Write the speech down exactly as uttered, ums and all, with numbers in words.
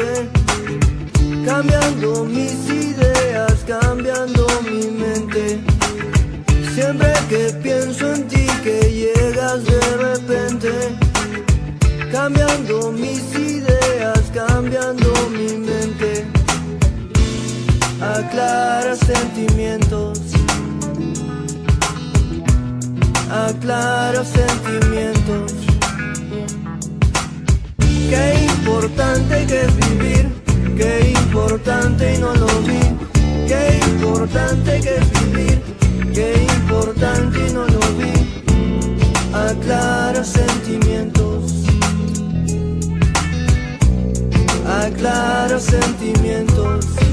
mente, cambiando mis ideas, cambiando mi mente. Siempre que pienso en ti, que llegas de repente, cambiando mis ideas, cambiando mi mente. Aclara sentimientos, aclara sentimientos. Qué importante que es vivir, qué importante y no lo vi. Qué importante que es vivir, qué importante y no lo vi. Aclara sentimientos, aclara sentimientos.